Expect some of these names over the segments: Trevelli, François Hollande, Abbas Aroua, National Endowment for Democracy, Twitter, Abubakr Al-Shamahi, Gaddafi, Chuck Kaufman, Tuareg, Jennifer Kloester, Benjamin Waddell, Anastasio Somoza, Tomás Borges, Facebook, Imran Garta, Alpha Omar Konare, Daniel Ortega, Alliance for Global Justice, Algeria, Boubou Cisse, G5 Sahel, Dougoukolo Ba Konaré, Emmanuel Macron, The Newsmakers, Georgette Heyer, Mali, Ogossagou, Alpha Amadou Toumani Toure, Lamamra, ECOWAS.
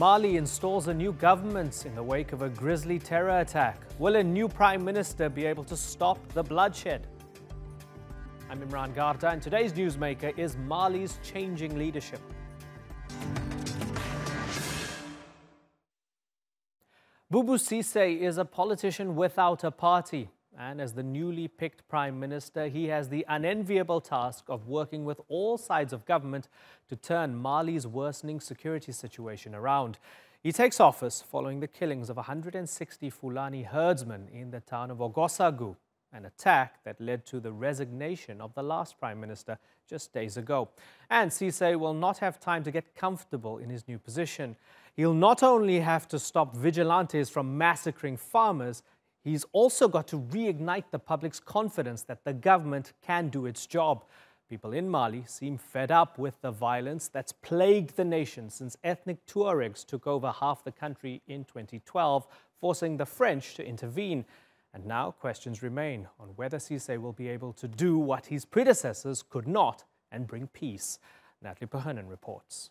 Mali installs a new government in the wake of a grisly terror attack. Will a new prime minister be able to stop the bloodshed? I'm Imran Garta, and today's newsmaker is Mali's changing leadership. Boubou Cisse is a politician without a party, and as the newly picked prime minister, he has the unenviable task of working with all sides of government to turn Mali's worsening security situation around. He takes office following the killings of 160 Fulani herdsmen in the town of Ogossagou, an attack that led to the resignation of the last prime minister just days ago. And Cisse will not have time to get comfortable in his new position. He'll not only have to stop vigilantes from massacring farmers, he's also got to reignite the public's confidence that the government can do its job. People in Mali seem fed up with the violence that's plagued the nation since ethnic Tuaregs took over half the country in 2012, forcing the French to intervene. And now questions remain on whether Cisse will be able to do what his predecessors could not and bring peace. Natalie Poyhonen reports.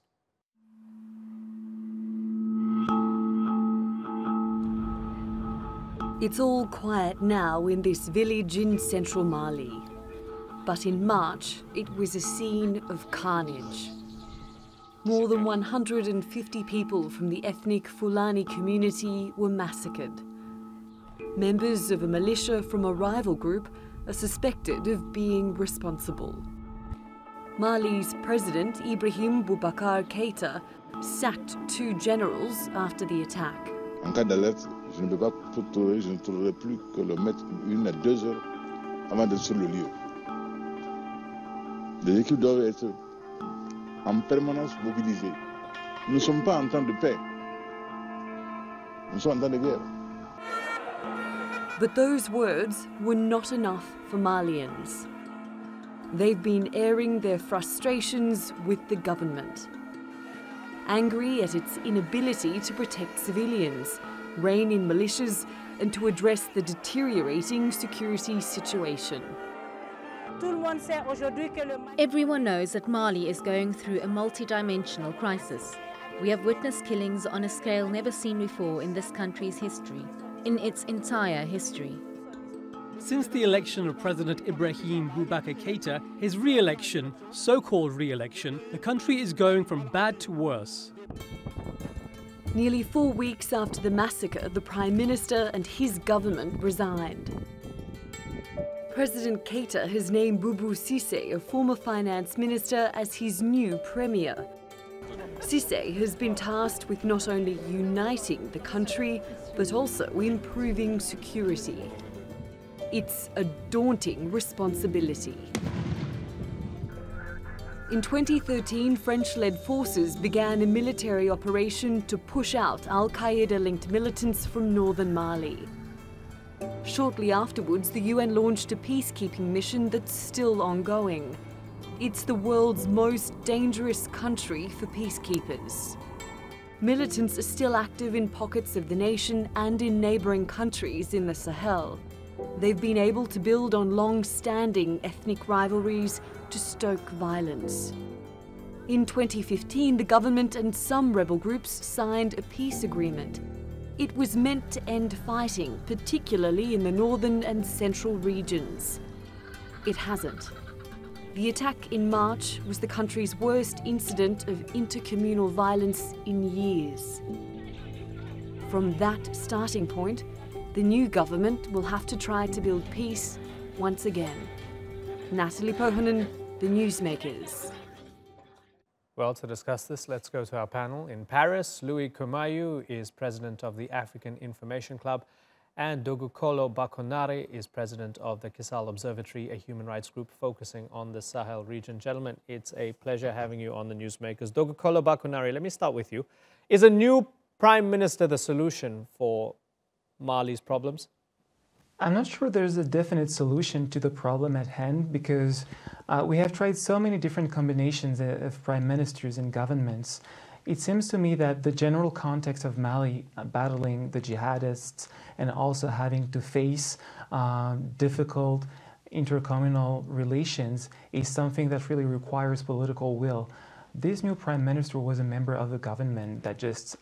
It's all quiet now in this village in central Mali. But in March, it was a scene of carnage. More than 150 people from the ethnic Fulani community were massacred. Members of a militia from a rival group are suspected of being responsible. Mali's president, Ibrahim Boubacar Keita, sacked two generals after the attack. But those words were not enough for Malians. They've been airing their frustrations with the government. Angry at its inability to protect civilians, rein in militias, and to address the deteriorating security situation. Everyone knows that Mali is going through a multi-dimensional crisis. We have witnessed killings on a scale never seen before in this country's history. In its entire history. Since the election of President Ibrahim Boubacar Keita, his re-election, so-called re-election, the country is going from bad to worse. Nearly 4 weeks after the massacre, the Prime Minister and his government resigned. President Keita has named Boubou Cisse, a former finance minister, as his new premier. Cisse has been tasked with not only uniting the country, but also improving security. It's a daunting responsibility. In 2013, French-led forces began a military operation to push out al-Qaeda-linked militants from northern Mali. Shortly afterwards, the UN launched a peacekeeping mission that's still ongoing. It's the world's most dangerous country for peacekeepers. Militants are still active in pockets of the nation and in neighboring countries in the Sahel. They've been able to build on long-standing ethnic rivalries to stoke violence. In 2015, the government and some rebel groups signed a peace agreement. It was meant to end fighting, particularly in the northern and central regions. It hasn't. The attack in March was the country's worst incident of intercommunal violence in years. From that starting point, the new government will have to try to build peace once again. Natalie Poyhonen, The Newsmakers. Well, to discuss this, let's go to our panel. In Paris, Louis Keumayou is president of the African Information Club, and Dougoukolo Ba Konare is president of the Kisal Observatory, a human rights group focusing on the Sahel region. Gentlemen, it's a pleasure having you on The Newsmakers. Dougoukolo Ba Konare, let me start with you. Is a new prime minister the solution for Mali's problems? I'm not sure there's a definite solution to the problem at hand, because we have tried so many different combinations of prime ministers and governments. It seems to me that the general context of Mali battling the jihadists and also having to face difficult intercommunal relations is something that really requires political will. This new prime minister was a member of the government that just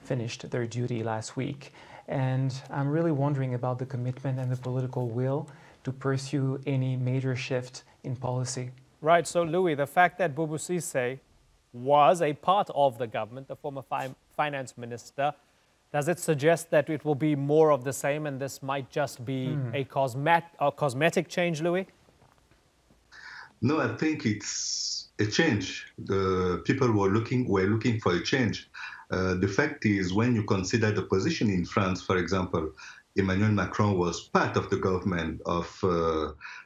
finished their duty last week. And I'm really wondering about the commitment and the political will to pursue any major shift in policy. Right, so Louis, the fact that Boubou Cisse was a part of the government, the former finance minister, does it suggest that it will be more of the same and this might just be a cosmetic change, Louis? No, I think it's a change. The people were looking for a change. The fact is, when you consider the position in France, for example, Emmanuel Macron was part of the government of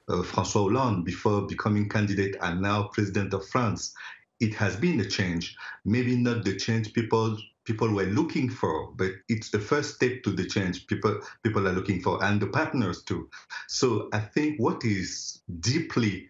François Hollande before becoming candidate and now president of France. It has been a change, maybe not the change people were looking for, but it's the first step to the change people are looking for, and the partners too. So I think what is deeply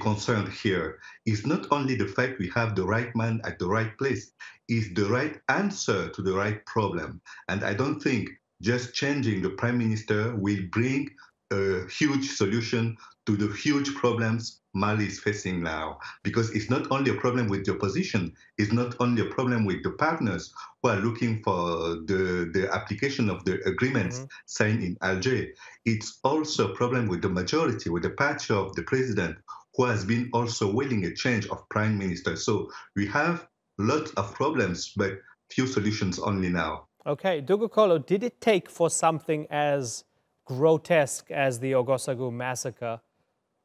concerned here is not only the fact we have the right man at the right place, is the right answer to the right problem. And I don't think just changing the prime minister will bring a huge solution to the huge problems Mali is facing now, because it's not only a problem with the opposition, it's not only a problem with the partners who are looking for the application of the agreements signed in Algiers. It's also a problem with the majority, with the party of the president, who has been also willing a change of prime minister. So we have lots of problems, but few solutions only now. Okay, Dougoukolo, did it take for something as grotesque as the Ogossagou massacre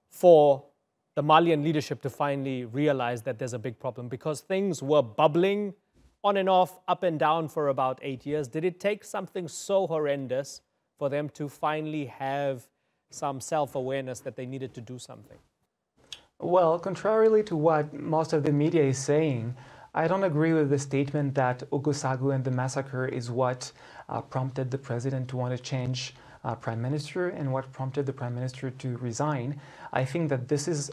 for the Malian leadership to finally realize that there's a big problem? Because things were bubbling on and off, up and down for about 8 years. Did it take something so horrendous for them to finally have some self-awareness that they needed to do something? Well, contrarily to what most of the media is saying, I don't agree with the statement that Ogossagou and the massacre is what prompted the president to want to change prime minister and what prompted the prime minister to resign. I think that this is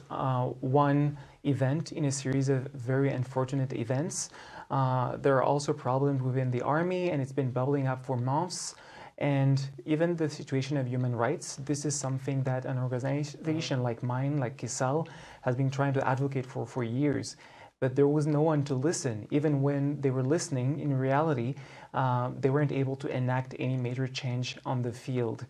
one event in a series of very unfortunate events. There are also problems within the army, and it's been bubbling up for months. And even the situation of human rights, this is something that an organization like mine, like Kisal, has been trying to advocate for years. But there was no one to listen. Even when they were listening, in reality, they weren't able to enact any major change on the field.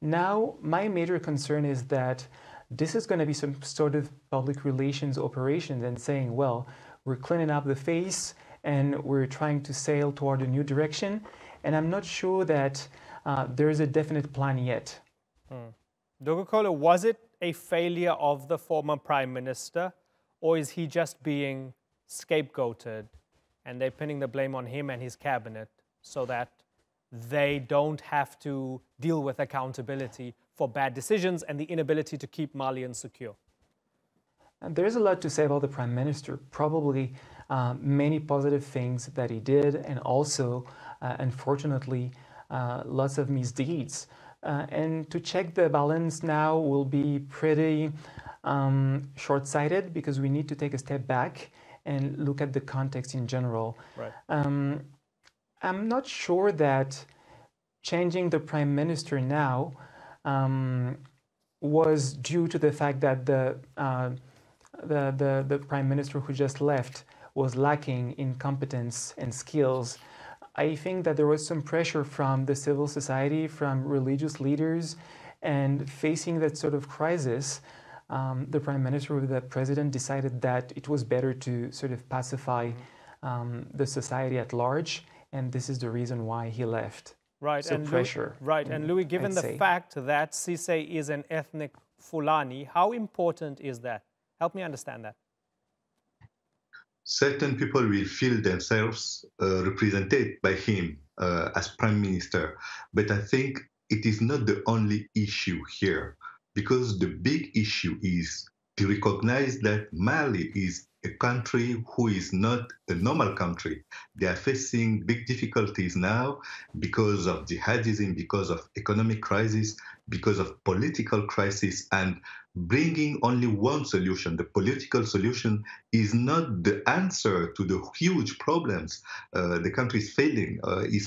Now, my major concern is that this is going to be some sort of public relations operation and saying, well, we're cleaning up the face and we're trying to sail toward a new direction. And I'm not sure that there is a definite plan yet. Dougoukolo, was it a failure of the former prime minister? Or is he just being scapegoated and they're pinning the blame on him and his cabinet so that they don't have to deal with accountability for bad decisions and the inability to keep Malians secure? And there's a lot to say about the prime minister. Probably many positive things that he did, and also, unfortunately, lots of misdeeds. And to check the balance now will be pretty short-sighted, because we need to take a step back and look at the context in general. Right. I'm not sure that changing the prime minister now was due to the fact that the prime minister who just left was lacking in competence and skills. I think that there was some pressure from the civil society, from religious leaders, and facing that sort of crisis, the prime minister with the president decided that it was better to sort of pacify the society at large, and this is the reason why he left. Right, so and pressure. And Louis, given the fact that Cisse is an ethnic Fulani, how important is that? Help me understand that. Certain people will feel themselves represented by him as prime minister, but I think it is not the only issue here. Because the big issue is to recognize that Mali is a country who is not a normal country. They are facing big difficulties now because of jihadism, because of economic crisis, because of political crisis, and bringing only one solution, the political solution, is not the answer to the huge problems the country is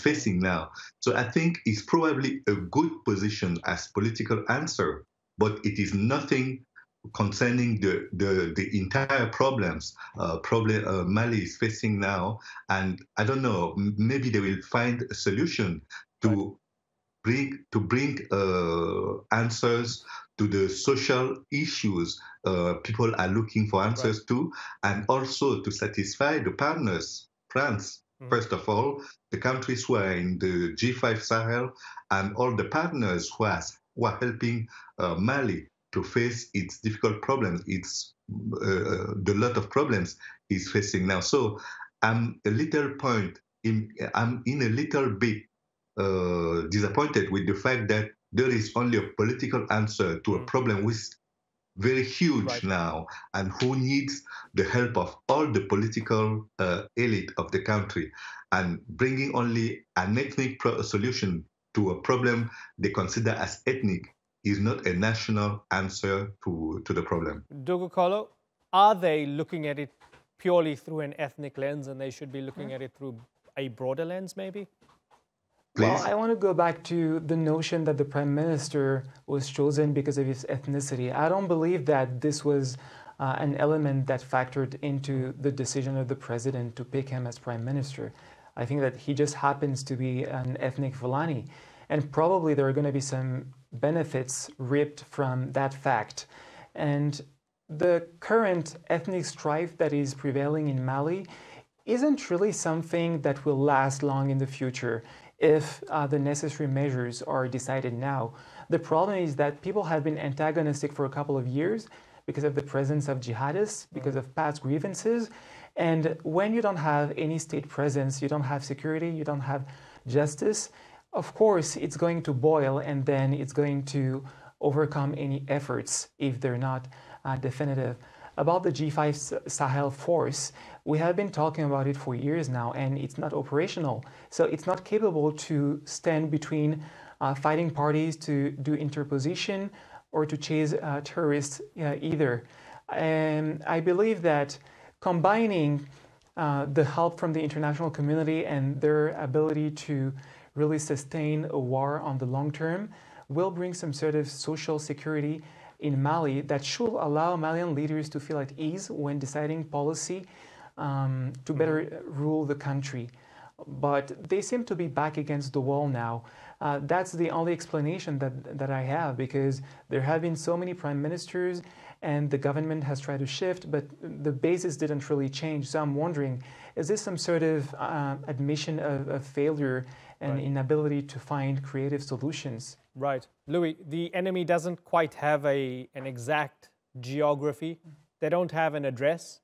facing now. So I think it's probably a good position as political answer, but it is nothing concerning the entire problem Mali is facing now. And I don't know, maybe they will find a solution to bring answers to the social issues people are looking for answers to, and also to satisfy the partners, France, first of all, the countries who are in the G5 Sahel, and all the partners who are helping Mali to face its difficult problems, its the lot of problems it's facing now. So I'm a little bit disappointed with the fact that there is only a political answer to a problem which is very huge now, and who needs the help of all the political elite of the country. And bringing only an ethnic solution to a problem they consider as ethnic is not a national answer to the problem. Dougoukolo, are they looking at it purely through an ethnic lens, and they should be looking at it through a broader lens, maybe? Please. Well, I want to go back to the notion that the prime minister was chosen because of his ethnicity. I don't believe that this was an element that factored into the decision of the president to pick him as prime minister. I think that he just happens to be an ethnic Fulani. And probably there are going to be some benefits ripped from that fact. And the current ethnic strife that is prevailing in Mali isn't really something that will last long in the future if the necessary measures are decided now. The problem is that people have been antagonistic for a couple of years because of the presence of jihadists, because of past grievances. And when you don't have any state presence, you don't have security, you don't have justice, of course it's going to boil, and then it's going to overcome any efforts if they're not definitive. About the G5 Sahel force, we have been talking about it for years now, and it's not operational. So it's not capable to stand between fighting parties, to do interposition, or to chase terrorists either. And I believe that combining the help from the international community and their ability to really sustain a war on the long term will bring some sort of social security in Mali that should allow Malian leaders to feel at ease when deciding policy to better rule the country. But they seem to be back against the wall now. That's the only explanation that I have, because there have been so many prime ministers and the government has tried to shift, but the basis didn't really change. So I'm wondering, is this some sort of admission of failure and inability to find creative solutions? Right. Louis, the enemy doesn't quite have an exact geography. They don't have an address.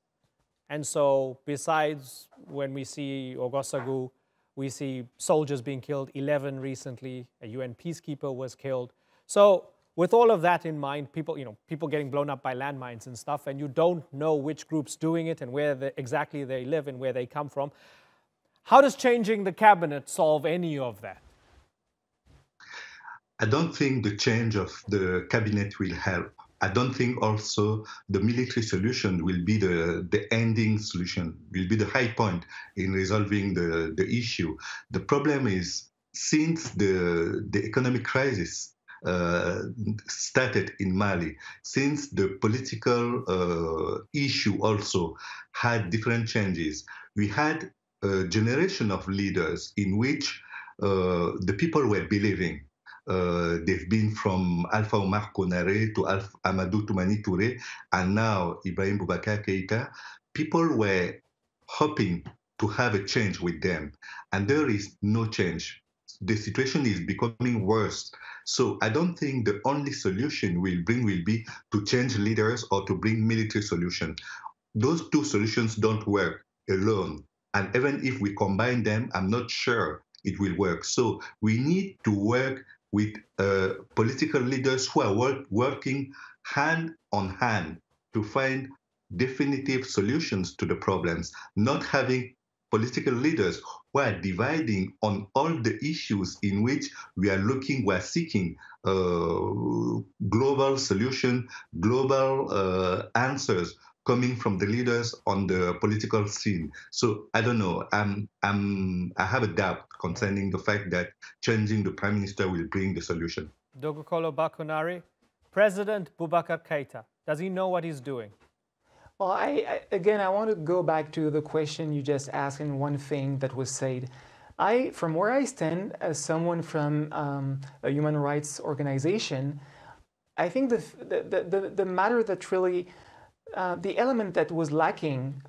And so besides when we see Ogossagou, we see soldiers being killed, 11 recently, a UN peacekeeper was killed. So with all of that in mind, people getting blown up by landmines and stuff, and you don't know which group's doing it and where exactly they live and where they come from. How does changing the cabinet solve any of that? I don't think the change of the cabinet will help. I don't think also the military solution will be the ending solution, will be the high point in resolving the issue. The problem is, since the economic crisis started in Mali, since the political issue also had different changes, we had a generation of leaders in which the people were believing. They've been from Alpha Omar Konare to Alpha Amadou Toumani Toure, and now Ibrahim Boubacar Keita. People were hoping to have a change with them, and there is no change. The situation is becoming worse. So I don't think the only solution will be to change leaders or to bring military solution. Those two solutions don't work alone. And even if we combine them, I'm not sure it will work. So we need to work with political leaders who are working hand on hand to find definitive solutions to the problems, not having political leaders who are dividing on all the issues in which we are seeking global solution, global answers coming from the leaders on the political scene. So I don't know, I have a doubt concerning the fact that changing the prime minister will bring the solution. Dougoukolo Ba Konaré, President Boubacar Keita Does he know what he's doing? Well, I want to go back to the question you just asked and one thing that was said. From where I stand, as someone from a human rights organization, I think the matter that really, the element that was lacking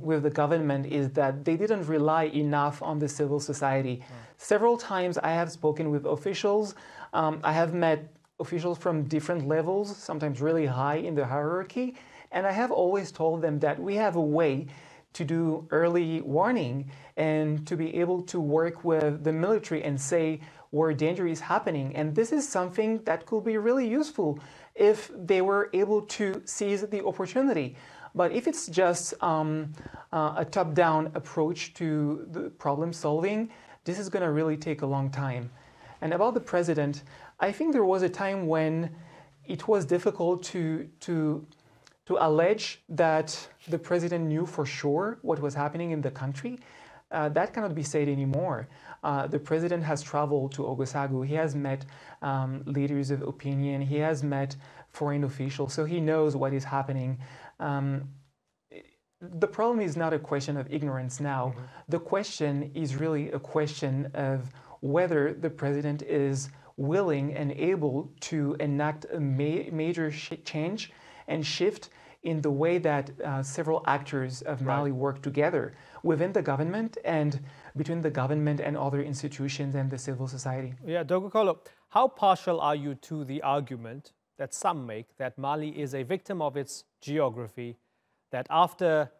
with the government is that they didn't rely enough on the civil society. Several times I have spoken with officials. I have met officials from different levels, sometimes really high in the hierarchy, and I have always told them that we have a way to do early warning and to be able to work with the military and say where danger is happening. And this is something that could be really useful if they were able to seize the opportunity. But if it's just a top-down approach to the problem solving, this is going to really take a long time. And about the president, I think there was a time when it was difficult to allege that the president knew for sure what was happening in the country. That cannot be said anymore. The president has traveled to Ogossagou. He has met leaders of opinion. He has met foreign officials, so he knows what is happening. The problem is not a question of ignorance now. The question is really a question of whether the president is willing and able to enact a major change and shift in the way that several actors of Mali work together within the government and between the government and other institutions and the civil society. Yeah, Dougoukolo, how partial are you to the argument that some make that Mali is a victim of its geography, that after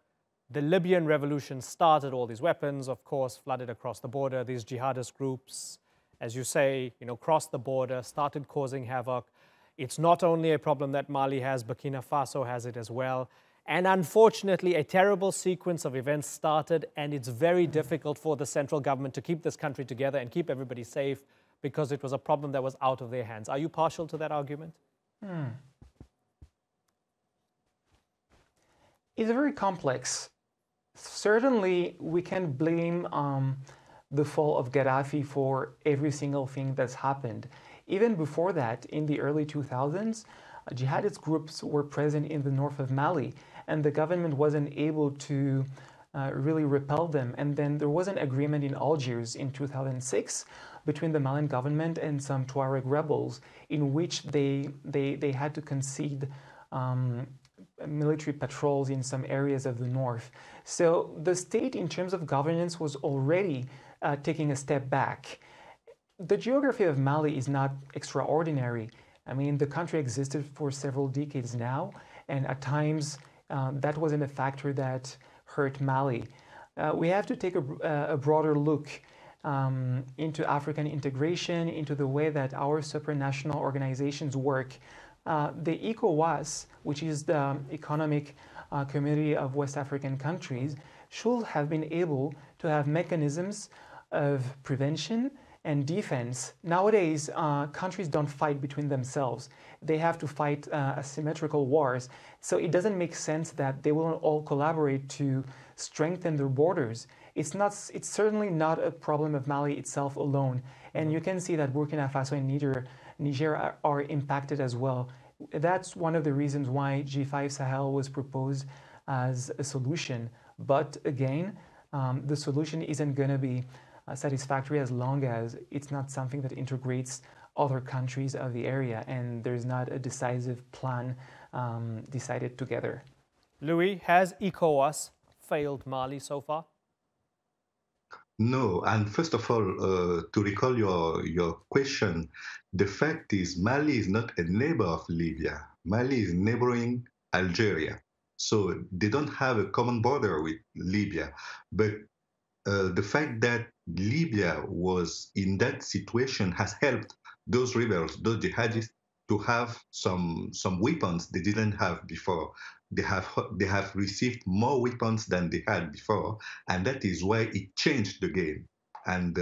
the Libyan revolution started, all these weapons, of course, flooded across the border, these jihadist groups, as you say, you know, crossed the border, started causing havoc. It's not only a problem that Mali has, Burkina Faso has it as well. And unfortunately, a terrible sequence of events started, and it's very difficult for the central government to keep this country together and keep everybody safe because it was a problem that was out of their hands. Are you partial to that argument? It's very complex. Certainly, we can blame the fall of Gaddafi for every single thing that's happened. Even before that, in the early 2000s, jihadist groups were present in the north of Mali, and the government wasn't able to really repel them. And then there was an agreement in Algiers in 2006 between the Malian government and some Tuareg rebels in which they had to concede military patrols in some areas of the north. So the state, in terms of governance, was already taking a step back. The geography of Mali is not extraordinary. I mean, the country existed for several decades now, and at times that wasn't a factor that hurt Mali. We have to take a broader look into African integration, into the way that our supranational organizations work. The ECOWAS, which is the Economic Community of West African Countries, should have been able to have mechanisms of prevention and defense. Nowadays, countries don't fight between themselves. They have to fight asymmetrical wars. So it doesn't make sense that they will all collaborate to strengthen their borders. It's certainly not a problem of Mali itself alone. And you can see that Burkina Faso and Niger are impacted as well. That's one of the reasons why G5 Sahel was proposed as a solution. But again, the solution isn't going to be satisfactory as long as it's not something that integrates other countries of the area and there's not a decisive plan decided together. Louis, has ECOWAS failed Mali so far? No, and first of all, to recall your question, the fact is Mali is not a neighbor of Libya. Mali is neighboring Algeria. So they don't have a common border with Libya. But the fact that Libya was in that situation has helped those rebels, those jihadists, to have some weapons they didn't have before. They have received more weapons than they had before, and that is why it changed the game. And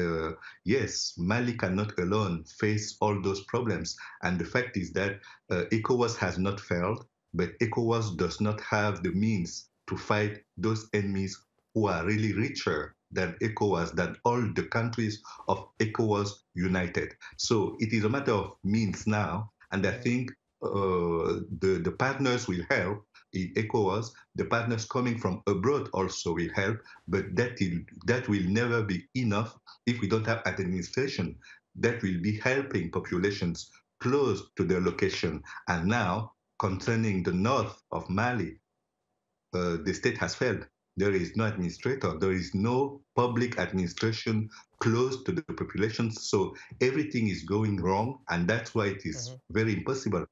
yes, Mali cannot alone face all those problems. And the fact is that ECOWAS has not failed, but ECOWAS does not have the means to fight those enemies who are really richer than ECOWAS, than all the countries of ECOWAS united. So it is a matter of means now, and I think the partners will help in ECOWAS, the partners coming from abroad also will help, but that will never be enough if we don't have an administration that will be helping populations close to their location. And now, concerning the north of Mali, the state has failed. There is no administrator. There is no public administration close to the population. So everything is going wrong, and that's why it is very impossible,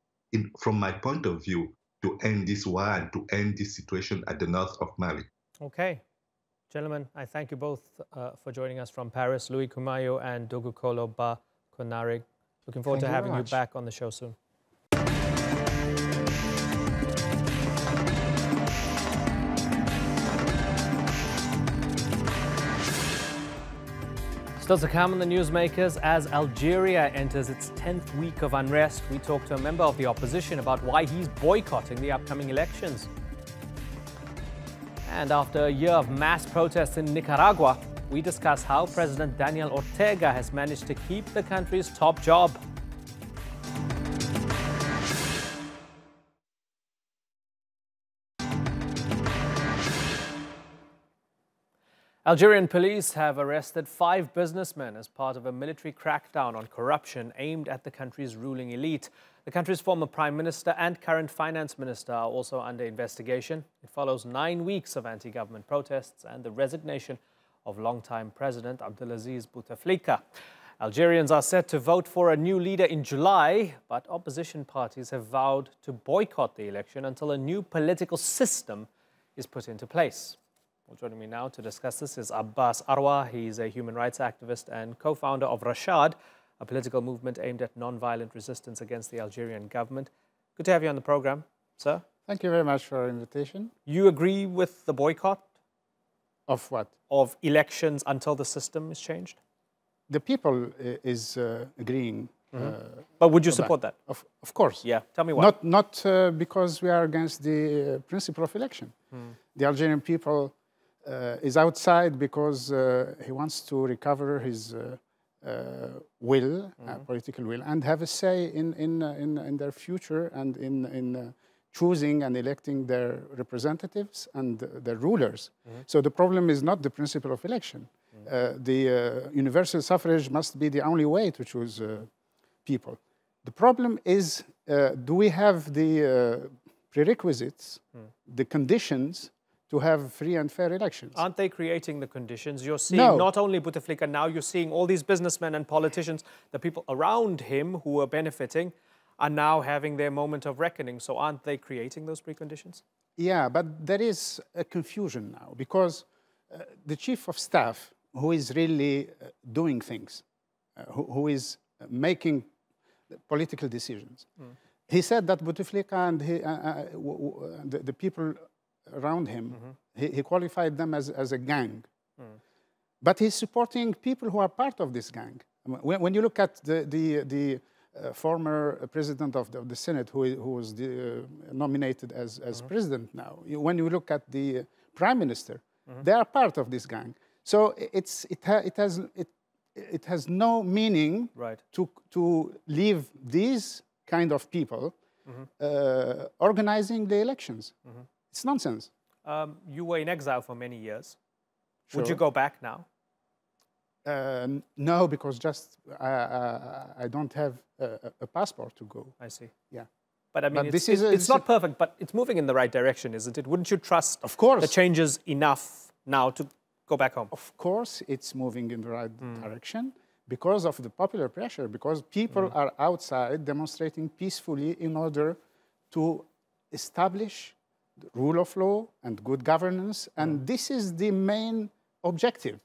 from my point of view, to end this war and to end this situation at the north of Mali. Okay. Gentlemen, I thank you both for joining us from Paris, Louis Keumayou and Dougoukolo Ba Konaré. Looking forward to having you back on the show soon. Still to come on The Newsmakers, as Algeria enters its 10th week of unrest, we talk to a member of the opposition about why he's boycotting the upcoming elections. And after a year of mass protests in Nicaragua, we discuss how President Daniel Ortega has managed to keep the country's top job. Algerian police have arrested 5 businessmen as part of a military crackdown on corruption aimed at the country's ruling elite. The country's former prime minister and current finance minister are also under investigation. It follows 9 weeks of anti-government protests and the resignation of longtime president Abdelaziz Bouteflika. Algerians are set to vote for a new leader in July, but opposition parties have vowed to boycott the election until a new political system is put into place. Well, joining me now to discuss this is Abbas Aroua. He's a human rights activist and co-founder of Rashad, a political movement aimed at non-violent resistance against the Algerian government. Good to have you on the program, sir. Thank you very much for your invitation. You agree with the boycott? Of what? Of elections until the system is changed? The people is agreeing. But would you support that? Of course. Yeah. Tell me why. Not because we are against the principle of election. The Algerian people is outside because he wants to recover his will, political will, and have a say in their future and in choosing and electing their representatives and their rulers. So the problem is not the principle of election. The universal suffrage must be the only way to choose people. The problem is, do we have the prerequisites, the conditions to have free and fair elections? Aren't they creating the conditions? You're seeing not only Bouteflika now, you're seeing all these businessmen and politicians, the people around him who are benefiting, are now having their moment of reckoning. So aren't they creating those preconditions? Yeah, but there is a confusion now because the chief of staff, who is really doing things, who is making political decisions, he said that Bouteflika and the people around him, he qualified them as a gang. But he's supporting people who are part of this gang. When you look at the former president of the Senate, who was nominated as president now, when you look at the prime minister, they are part of this gang. So it has no meaning to leave these kind of people organizing the elections. It's nonsense. You were in exile for many years. Sure. Would you go back now? No, because I don't have a passport to go. I see. Yeah. But I mean, it's not perfect, but it's moving in the right direction, isn't it? Wouldn't you trust the changes enough now to go back home? Of course it's moving in the right direction because of the popular pressure, because people are outside demonstrating peacefully in order to establish the rule of law and good governance, and this is the main objective.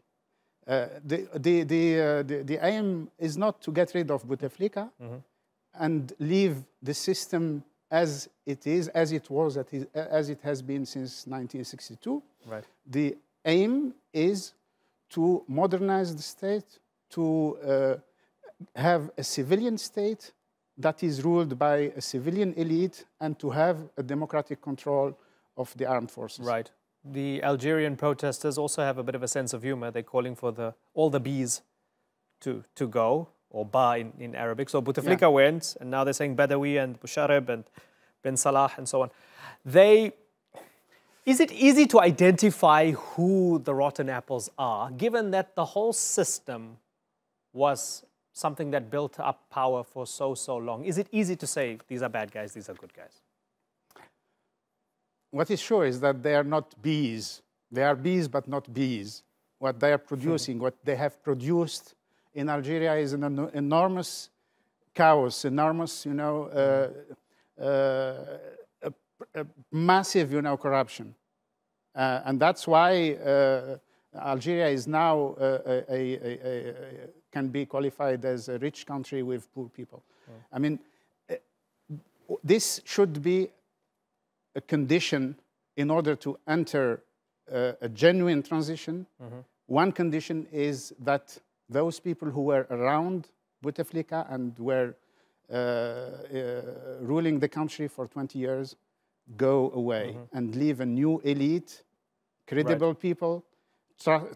The aim is not to get rid of Bouteflika and leave the system as it is, as it was, as it has been since 1962. Right. The aim is to modernize the state, to have a civilian state that is ruled by a civilian elite, and to have a democratic control of the armed forces. Right. The Algerian protesters also have a bit of a sense of humor. They're calling for all the bees to go. or Ba in Arabic. So Bouteflika went, and now they're saying Badawi and Bushareb and Ben Salah and so on. Is it easy to identify who the rotten apples are, given that the whole system was something that built up power for so long? Is it easy to say these are bad guys, these are good guys? What is sure is that they are not bees. They are bees, but not bees. What they are producing, what they have produced in Algeria is an enormous chaos, enormous, you know, massive, you know, corruption. And that's why Algeria is now can be qualified as a rich country with poor people. I mean, this should be a condition in order to enter a genuine transition. One condition is that those people who were around Bouteflika and were ruling the country for 20 years go away and leave a new elite, credible people,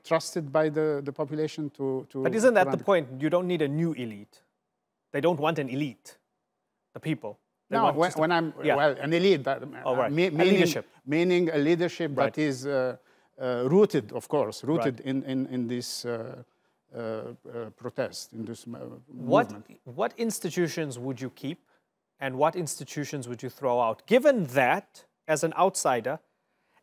trusted by the population to But isn't that the point? You don't need a new elite. They don't want an elite, the people. No, when I'm, well, an elite, meaning a leadership that is rooted, of course, in this protest, in this movement. What institutions would you keep and what institutions would you throw out? Given that, as an outsider,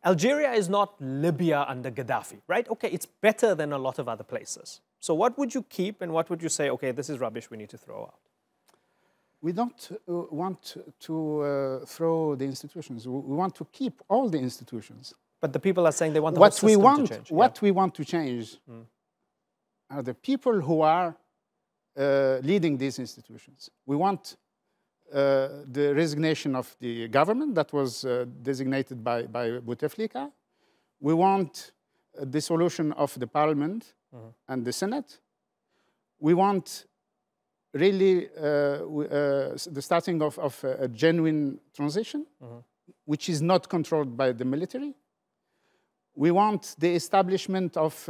Algeria is not Libya under Gaddafi, right? Okay, it's better than a lot of other places. So what would you keep and what would you say, okay, this is rubbish, we need to throw out? We don't want to throw the institutions. We want to keep all the institutions. But the people are saying they want the whole system to change. What we want to change are the people who are leading these institutions. We want the resignation of the government that was designated by Bouteflika. We want the dissolution of the parliament and the Senate. We want really the starting of a genuine transition, which is not controlled by the military. We want the establishment of,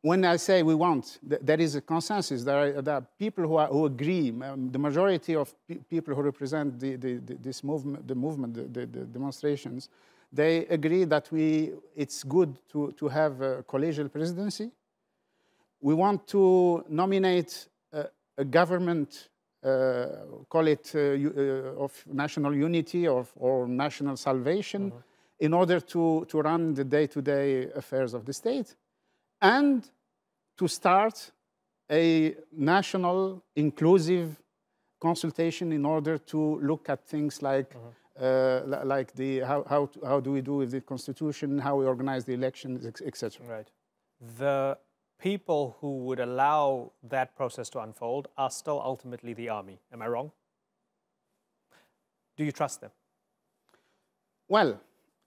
when I say we want, there is a consensus. There are people who agree. The majority of people who represent this movement, the demonstrations, they agree that it's good to have a collegial presidency. We want to nominate a government, call it of national unity or national salvation, in order to run the day-to-day affairs of the state, and to start a national inclusive consultation in order to look at things like how do we do with the constitution, how we organize the elections, etc. Right. The people who would allow that process to unfold are still ultimately the army. Am I wrong? Do you trust them? Well,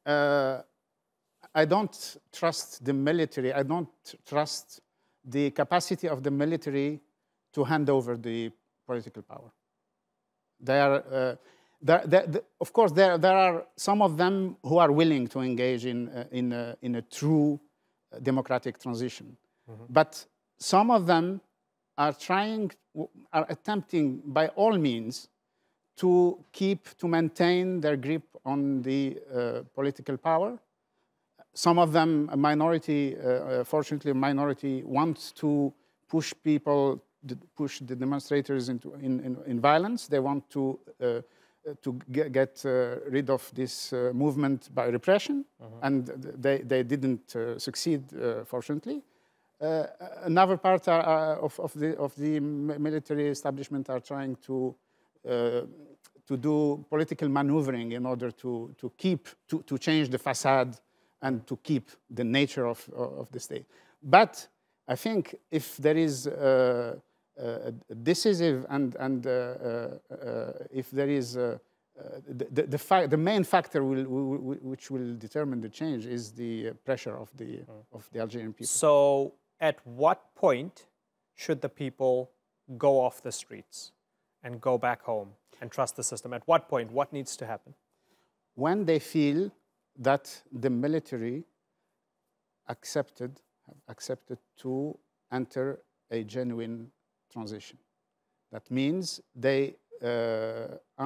I don't trust the military. I don't trust the capacity of the military to hand over the political power. They are, of course, there are some of them who are willing to engage in a true democratic transition. But some of them are attempting by all means to maintain their grip on the political power. Some of them, a minority, fortunately a minority, wants to push the demonstrators into violence. They want to get rid of this movement by repression, and they didn't succeed, fortunately. Another part of the military establishment are trying to do political maneuvering in order to change the facade and to keep the nature of the state. But I think if there is a decisive if there is the main factor which will determine the change is the pressure of the Algerian people. So at what point should the people go off the streets and go back home and trust the system? At what point? What needs to happen? When they feel that the military accepted to enter a genuine transition. That means they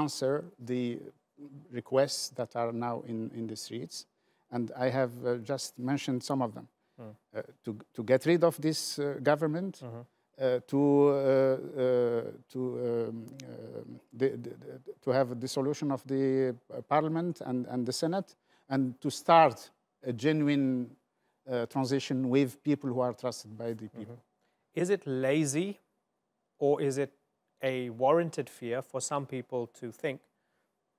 answer the requests that are now in the streets. And I have just mentioned some of them. Mm. To get rid of this government, mm-hmm. To have a dissolution of the parliament and the Senate, and to start a genuine transition with people who are trusted by the people. Mm-hmm. Is it lazy, or is it a warranted fear for some people to think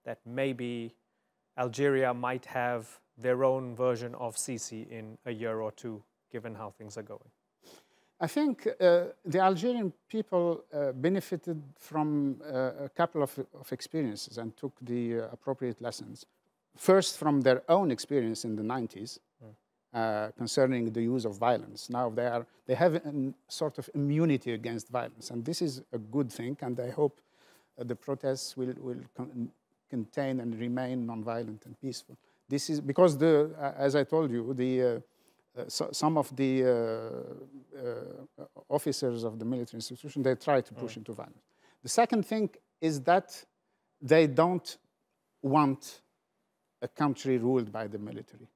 that maybe Algeria might have their own version of Sisi in a year or two, given how things are going? I think the Algerian people benefited from a couple of experiences and took the appropriate lessons. First, from their own experience in the 90s concerning the use of violence. Now they have a sort of immunity against violence, and this is a good thing, and I hope the protests will contain and remain non-violent and peaceful. This is because, as I told you, some of the officers of the military institution, they try to push into violence. The second thing is that they don't want a country ruled by the military.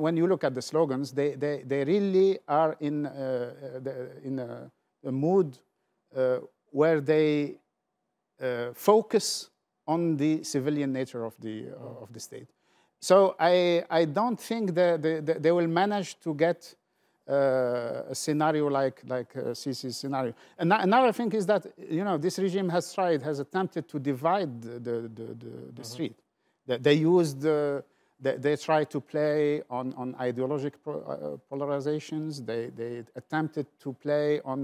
When you look at the slogans, they really are in a mood where they focus on the civilian nature of the state. So I don't think that they will manage to get a scenario like Sisi's scenario. And another thing is that, you know, this regime has attempted to divide the street. They used they tried to play on ideological polarizations. They attempted to play on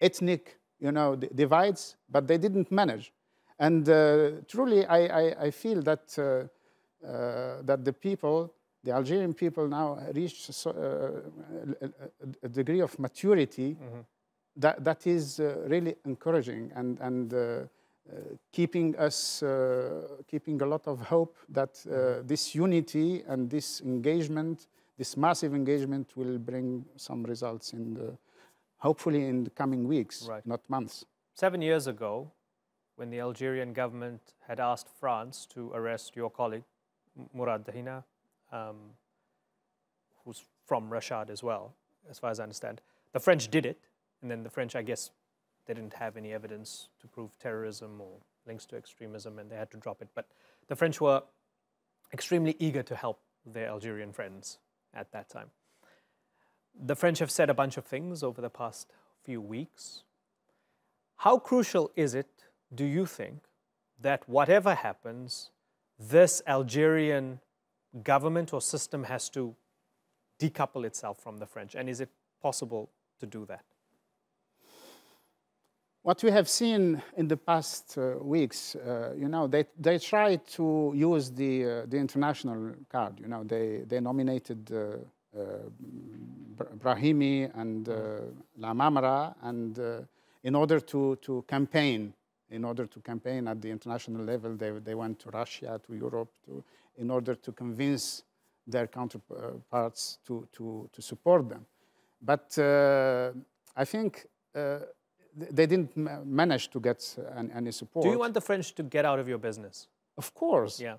ethnic, you know, divides, but they didn't manage. And truly, I feel that that the people, the Algerian people, now reached a degree of maturity that is really encouraging and keeping a lot of hope that this unity and this engagement, this massive engagement, will bring some results hopefully in the coming weeks, not months. 7 years ago, when the Algerian government had asked France to arrest your colleague, Mourad Dahina, who's from Rashad as well, as far as I understand. The French did it, and then the French, I guess, they didn't have any evidence to prove terrorism or links to extremism, and they had to drop it. But the French were extremely eager to help their Algerian friends at that time. The French have said a bunch of things over the past few weeks. How crucial is it, do you think, that whatever happens, this Algerian government or system has to decouple itself from the French? And is it possible to do that? What we have seen in the past weeks, you know, they tried to use the international card. You know, they nominated Brahimi and Lamamra, and in order to campaign. In order to campaign at the international level, they went to Russia, to Europe, in order to convince their counterparts to support them. But I think they didn't manage to get any support. Do you want the French to get out of your business? Of course. Yeah.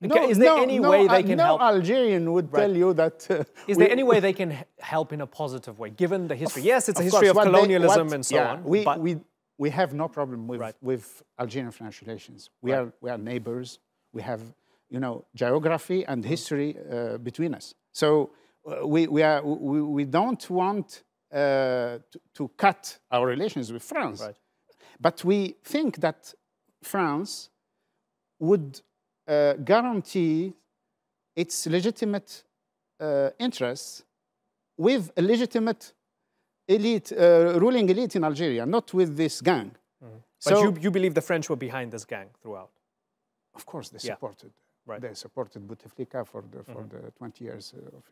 No, is there any way they can help? No Algerian would tell you that... is there any way they can help in a positive way, given the history? Yes, it's a history of colonialism and so on. We have no problem with Algerian-French relations. We are neighbors. We have, you know, geography and history between us. So we don't want to cut our relations with France. Right. But we think that France would guarantee its legitimate interests with a legitimate elite, ruling elite in Algeria, not with this gang. So, but you believe the French were behind this gang throughout? Of course, they supported. Right. They supported Bouteflika for the 20 years of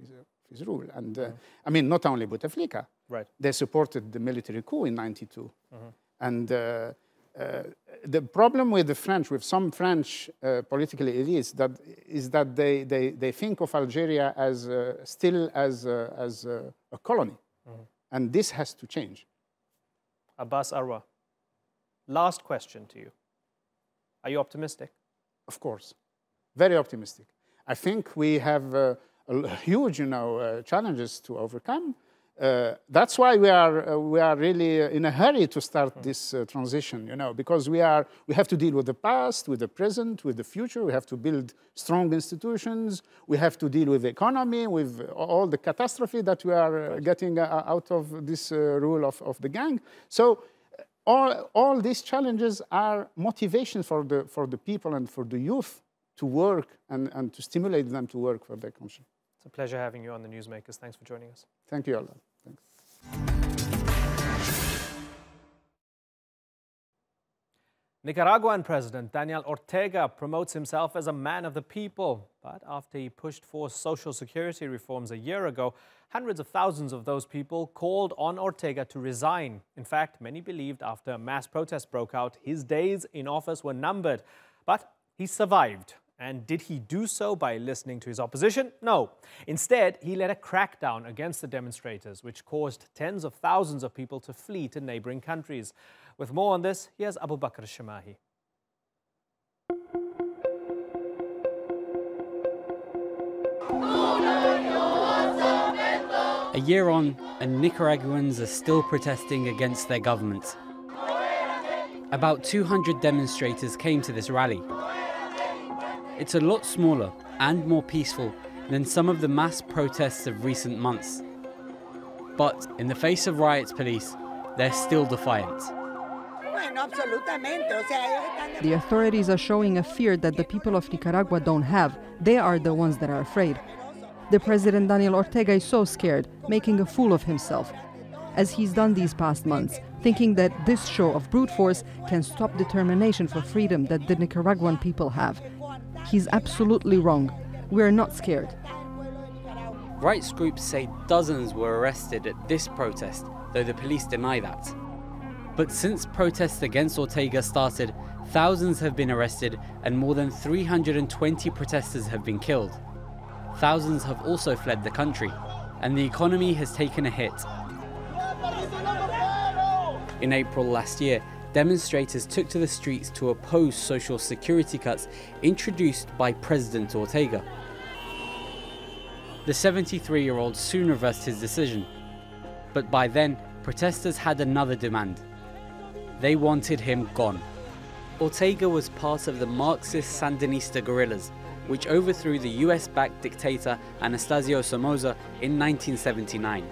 his rule. And I mean, not only Bouteflika. Right. They supported the military coup in '92. And the problem with the French, with some French political elites, is that they think of Algeria as still as a colony. And this has to change. Abbas Aroua, last question to you. Are you optimistic? Of course, very optimistic. I think we have huge, challenges to overcome. That's why we are really in a hurry to start this transition, because we have to deal with the past, with the present, with the future. We have to build strong institutions. We have to deal with the economy, with all the catastrophe that we are getting out of this rule of the gang. So all these challenges are motivation for the people and for the youth to work and to stimulate them to work for their country. It's a pleasure having you on The Newsmakers. Thanks for joining us. Thank you, Allah. Thanks. Nicaraguan President Daniel Ortega promotes himself as a man of the people. But after he pushed for social security reforms a year ago, hundreds of thousands of those people called on Ortega to resign. In fact, many believed after a mass protest broke out, his days in office were numbered. But he survived. And did he do so by listening to his opposition? No. Instead, he led a crackdown against the demonstrators, which caused tens of thousands of people to flee to neighboring countries. With more on this, here's Abubakr Al-Shamahi. A year on, and Nicaraguans are still protesting against their government. About 200 demonstrators came to this rally. It's a lot smaller and more peaceful than some of the mass protests of recent months. But in the face of riot police, they're still defiant. The authorities are showing a fear that the people of Nicaragua don't have. They are the ones that are afraid. The president Daniel Ortega is so scared, making a fool of himself, as he's done these past months, thinking that this show of brute force can stop determination for freedom that the Nicaraguan people have. He's absolutely wrong. We're not scared. Rights groups say dozens were arrested at this protest, though the police deny that. But since protests against Ortega started, thousands have been arrested and more than 320 protesters have been killed. Thousands have also fled the country, and the economy has taken a hit. In April last year, demonstrators took to the streets to oppose social security cuts introduced by President Ortega. The 73-year-old soon reversed his decision. But by then, protesters had another demand. They wanted him gone. Ortega was part of the Marxist Sandinista guerrillas, which overthrew the US-backed dictator Anastasio Somoza in 1979.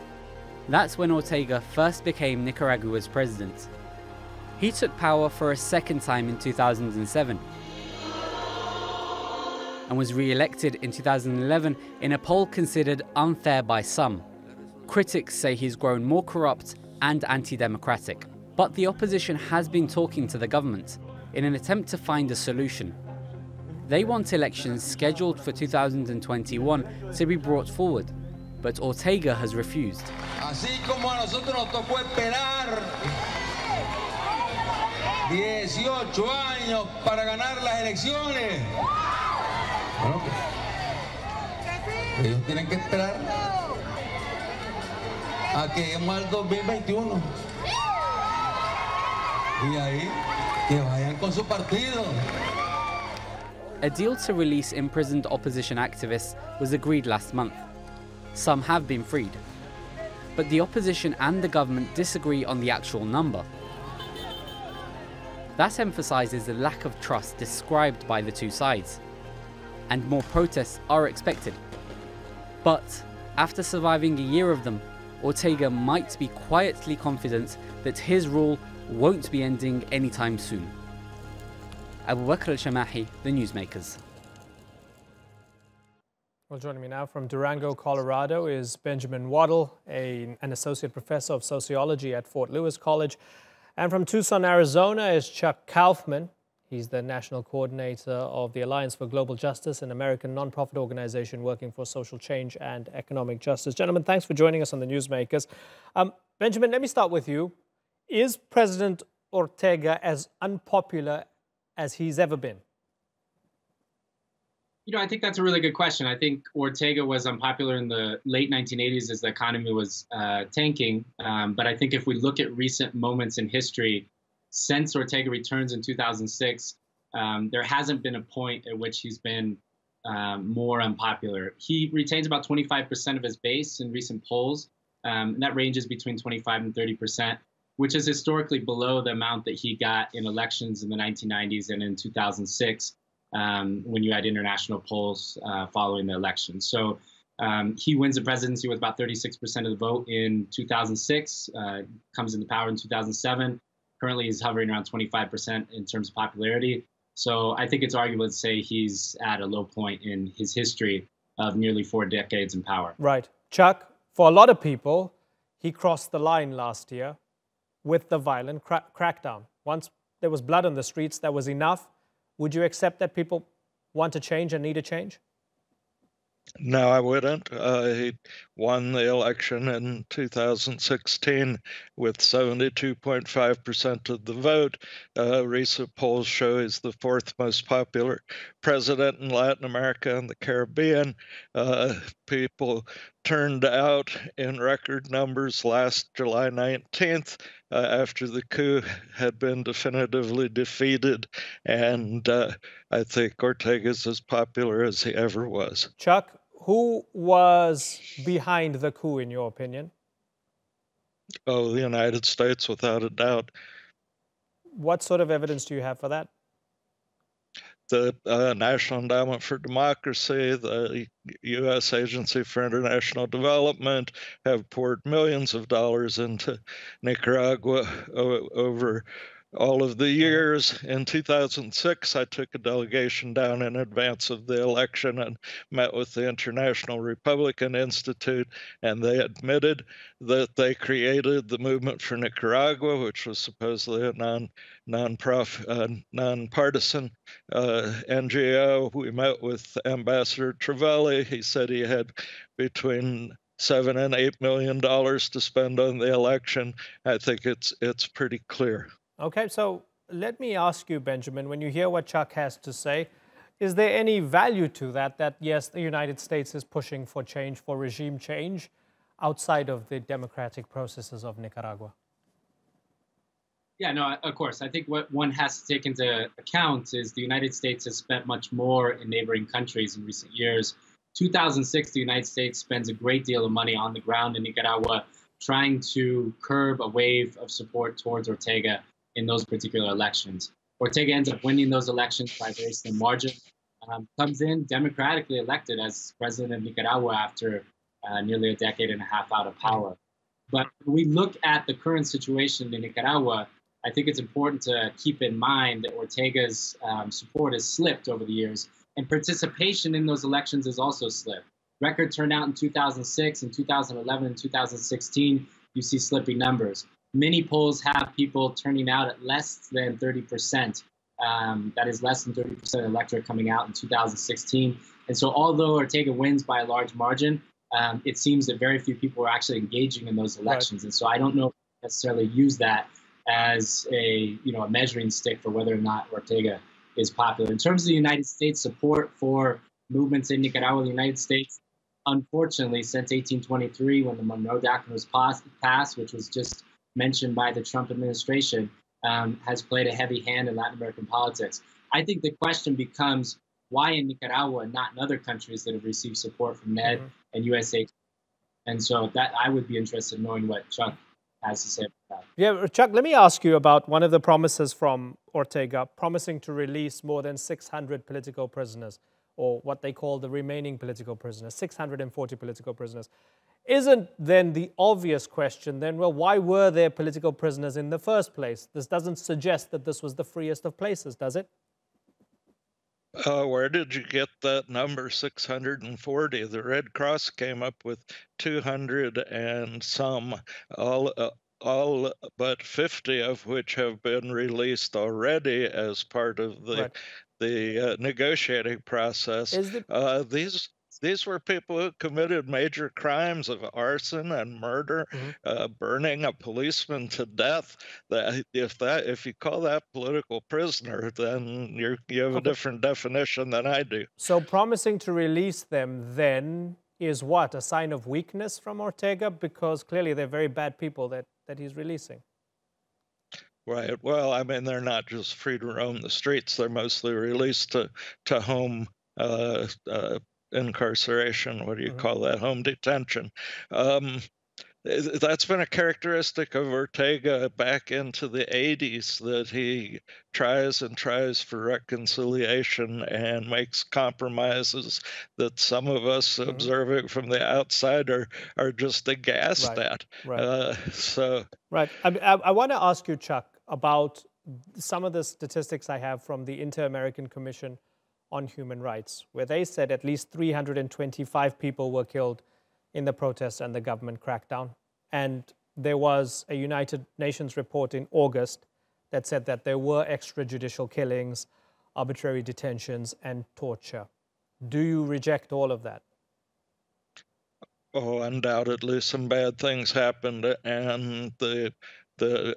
That's when Ortega first became Nicaragua's president. He took power for a second time in 2007 and was re-elected in 2011 in a poll considered unfair by some. Critics say he's grown more corrupt and anti-democratic. But the opposition has been talking to the government in an attempt to find a solution. They want elections scheduled for 2021 to be brought forward, but Ortega has refused. A deal to release imprisoned opposition activists was agreed last month. Some have been freed, but the opposition and the government disagree on the actual number. That emphasizes the lack of trust described by the two sides, and more protests are expected. But after surviving a year of them, Ortega might be quietly confident that his rule won't be ending anytime soon. Abubakr Al-Shamahi, The Newsmakers. Well, joining me now from Durango, Colorado is Benjamin Waddell, an associate professor of sociology at Fort Lewis College. And from Tucson, Arizona is Chuck Kaufman. He's the national coordinator of the Alliance for Global Justice, an American nonprofit organization working for social change and economic justice. Gentlemen, thanks for joining us on The Newsmakers. Benjamin, let me start with you. Is President Ortega as unpopular as he's ever been? You know, I think that's a really good question. I think Ortega was unpopular in the late 1980s as the economy was tanking. But I think if we look at recent moments in history, since Ortega returns in 2006, there hasn't been a point at which he's been more unpopular. He retains about 25% of his base in recent polls, and that ranges between 25 and 30%, which is historically below the amount that he got in elections in the 1990s and in 2006. When you had international polls following the election. So he wins the presidency with about 36% of the vote in 2006, comes into power in 2007. Currently, he's hovering around 25% in terms of popularity. So I think it's arguable to say he's at a low point in his history of nearly 4 decades in power. Right. Chuck, for a lot of people, he crossed the line last year with the violent crackdown. Once there was blood on the streets, that was enough. Would you accept that people want to change and need a change? No, I wouldn't. He won the election in 2016 with 72.5% of the vote. Recent polls show he's the 4th most popular president in Latin America and the Caribbean. People turned out in record numbers last July 19th after the coup had been definitively defeated. And I think Ortega's as popular as he ever was. Chuck, who was behind the coup, in your opinion? Oh, the United States, without a doubt. What sort of evidence do you have for that? The National Endowment for Democracy, the U.S. Agency for International Development have poured millions of dollars into Nicaragua over all of the years. In 2006, I took a delegation down in advance of the election and met with the International Republican Institute, and they admitted that they created the Movement for Nicaragua, which was supposedly a nonpartisan NGO. We met with Ambassador Trevelli. He said he had between $7 and $8 million to spend on the election. I think it's pretty clear. Okay, so let me ask you, Benjamin, when you hear what Chuck has to say, is there any value to that, that yes, the United States is pushing for change, for regime change, outside of the democratic processes of Nicaragua? Yeah, no, of course. I think what one has to take into account is the United States has spent much more in neighboring countries in recent years. 2006, the United States spends a great deal of money on the ground in Nicaragua trying to curb a wave of support towards Ortega in those particular elections. Ortega ends up winning those elections by very slim margin, comes in democratically elected as president of Nicaragua after nearly a decade and a half out of power. But when we look at the current situation in Nicaragua, I think it's important to keep in mind that Ortega's support has slipped over the years, and participation in those elections has also slipped. Record turnout in 2006, in 2011, and 2016, you see slipping numbers. Many polls have people turning out at less than 30%. That is less than 30% of the electorate coming out in 2016. And so although Ortega wins by a large margin, it seems that very few people are actually engaging in those elections. Right. And so I don't know if we necessarily use that as a, you know, a measuring stick for whether or not Ortega is popular. In terms of the United States support for movements in Nicaragua, the United States, unfortunately, since 1823, when the Monroe Doctrine was passed, which was just mentioned by the Trump administration, has played a heavy hand in Latin American politics. I think the question becomes why in Nicaragua and not in other countries that have received support from NED and USAID. And so that I would be interested in knowing what Chuck has to say about that. Yeah, Chuck, let me ask you about one of the promises from Ortega, promising to release more than 600 political prisoners, or what they call the remaining political prisoners, 640 political prisoners. Isn't then the obvious question then, well, why were there political prisoners in the first place? This doesn't suggest that this was the freest of places, does it? Where did you get that number, 640? The Red Cross came up with 200 and some. All but 50 of which have been released already as part of the negotiating process. These These were people who committed major crimes of arson and murder, burning a policeman to death. If you call that political prisoner, then you have a different definition than I do. So promising to release them then is what? A sign of weakness from Ortega? Because clearly they're very bad people that he's releasing. Right. Well, I mean, they're not just free to roam the streets. They're mostly released to home incarceration. What do you call that? Home detention. That's been a characteristic of Ortega back into the 80s, that he tries and tries for reconciliation and makes compromises that some of us observing from the outside are just aghast at. Right. I want to ask you, Chuck, about some of the statistics I have from the Inter-American Commission on Human Rights, where they said at least 325 people were killed in the protests and the government crackdown. And there was a United Nations report in August that said that there were extrajudicial killings, arbitrary detentions, and torture. Do you reject all of that? Oh, undoubtedly some bad things happened, and the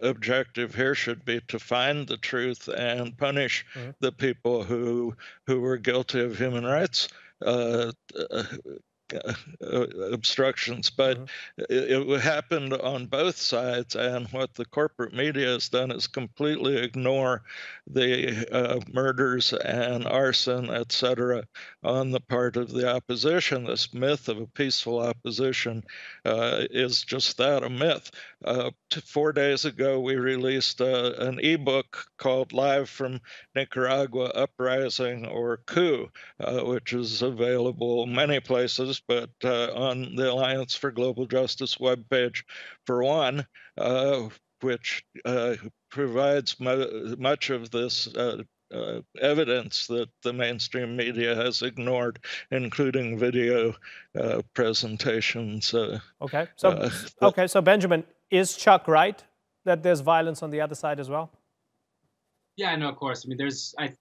objective here should be to find the truth and punish the people who were guilty of human rights obstructions, but it happened on both sides, and what the corporate media has done is completely ignore the murders and arson, etc., on the part of the opposition. This myth of a peaceful opposition is just that, a myth. 4 days ago, we released an ebook called Live from Nicaragua Uprising or Coup, which is available many places, but on the Alliance for Global Justice webpage, for one, which provides much of this evidence that the mainstream media has ignored, including video presentations. So Benjamin, is Chuck right that there's violence on the other side as well? Yeah, no, of course. I mean,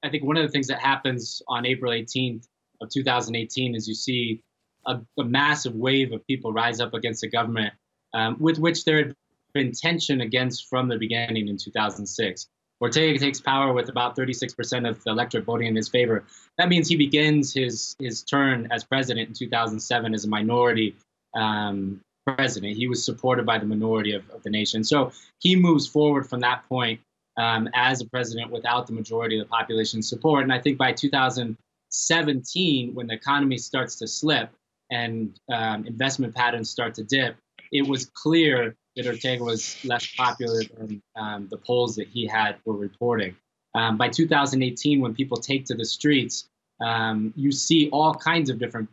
I think one of the things that happens on April 18th of 2018 is you see a massive wave of people rise up against the government, with which there had been tension against from the beginning in 2006. Ortega takes power with about 36% of the electorate voting in his favor. That means he begins his turn as president in 2007 as a minority president. He was supported by the minority of the nation. So he moves forward from that point as a president without the majority of the population's support. And I think by 2017, when the economy starts to slip, and investment patterns start to dip, it was clear that Ortega was less popular than the polls that he had were reporting. By 2018, when people take to the streets, you see all kinds of different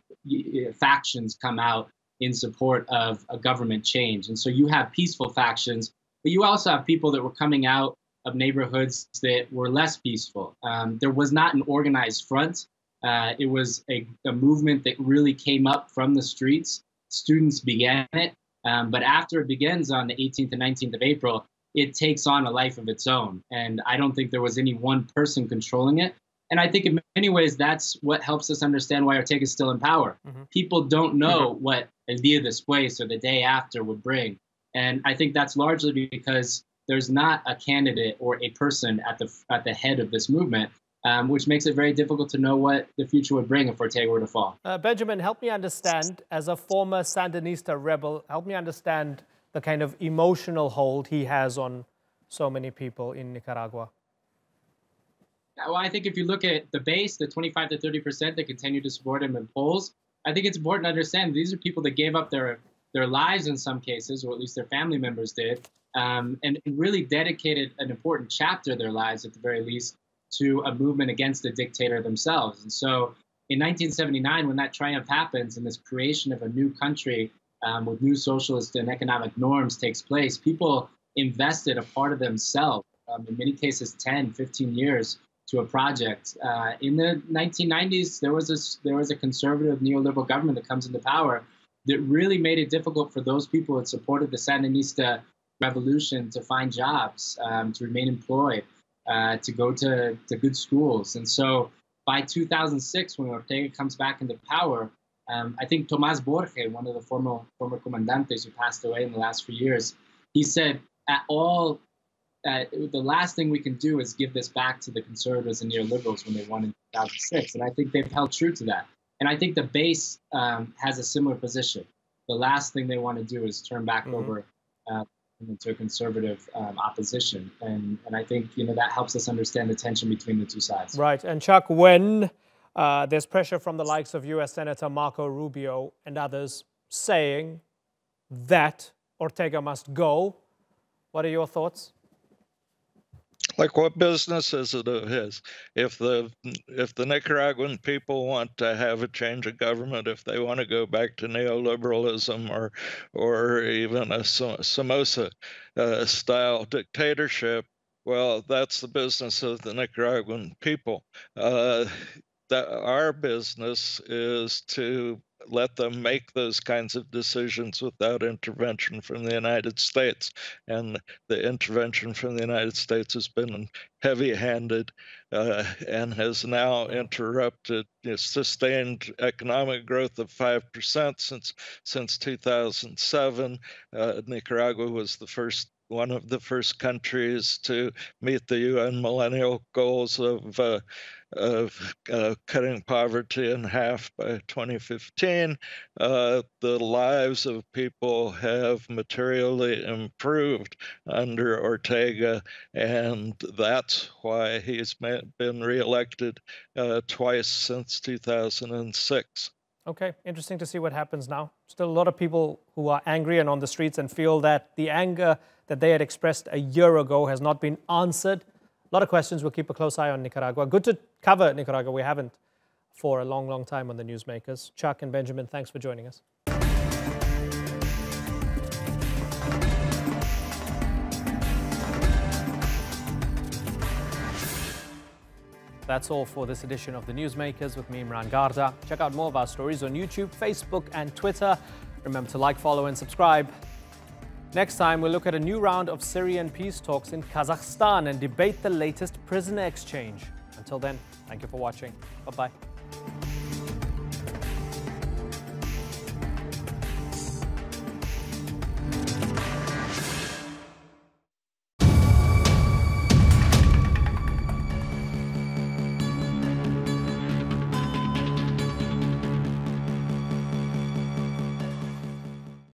factions come out in support of a government change. And so you have peaceful factions, but you also have people that were coming out of neighborhoods that were less peaceful. There was not an organized front. It was a movement that really came up from the streets. Students began it, but after it begins on the 18th and 19th of April, it takes on a life of its own. And I don't think there was any one person controlling it. And I think in many ways, that's what helps us understand why Ortega is still in power. People don't know what El Dia Después or the day after would bring. And I think that's largely because there's not a candidate or a person at the head of this movement, which makes it very difficult to know what the future would bring if Ortega were to fall. Benjamin, help me understand, as a former Sandinista rebel, help me understand the kind of emotional hold he has on so many people in Nicaragua. Well, I think if you look at the base, the 25 to 30% that continue to support him in polls, I think it's important to understand these are people that gave up their lives in some cases, or at least their family members did, and really dedicated an important chapter of their lives, at the very least, to a movement against the dictator themselves. And so in 1979, when that triumph happens and this creation of a new country with new socialist and economic norms takes place, people invested a part of themselves, in many cases 10, 15 years, to a project. In the 1990s, there was a conservative neoliberal government that comes into power that really made it difficult for those people that supported the Sandinista revolution to find jobs, to remain employed, to go to good schools. And so by 2006, when Ortega comes back into power, I think Tomás Borges, one of the former comandantes who passed away in the last few years, he said, the last thing we can do is give this back to the conservatives and neoliberals when they won in 2006. And I think they've held true to that. And I think the base has a similar position. The last thing they want to do is turn back over to a conservative opposition. And I think, you know, that helps us understand the tension between the two sides. Right. And Chuck, when there's pressure from the likes of U.S. Senator Marco Rubio and others saying that Ortega must go, what are your thoughts? Like, what business is it of his? If the Nicaraguan people want to have a change of government, if they want to go back to neoliberalism or even a Somoza style dictatorship, well, that's the business of the Nicaraguan people. Our business is to let them make those kinds of decisions without intervention from the United States. And the intervention from the United States has been heavy-handed and has now interrupted sustained economic growth of 5% since 2007. Nicaragua was the first one of the first countries to meet the UN millennial goals of cutting poverty in half by 2015. The lives of people have materially improved under Ortega, and that's why he's been reelected twice since 2006. Okay, interesting to see what happens now. Still a lot of people who are angry and on the streets and feel that the anger that they had expressed a year ago has not been answered. A lot of questions. We'll keep a close eye on Nicaragua. Good to cover Nicaragua. We haven't for a long, long time on The Newsmakers. Chuck and Benjamin, thanks for joining us. That's all for this edition of The Newsmakers with me, Imran Garda. Check out more of our stories on YouTube, Facebook and Twitter. Remember to like, follow and subscribe. Next time, we'll look at a new round of Syrian peace talks in Kazakhstan and debate the latest prisoner exchange. Until then, thank you for watching. Bye-bye.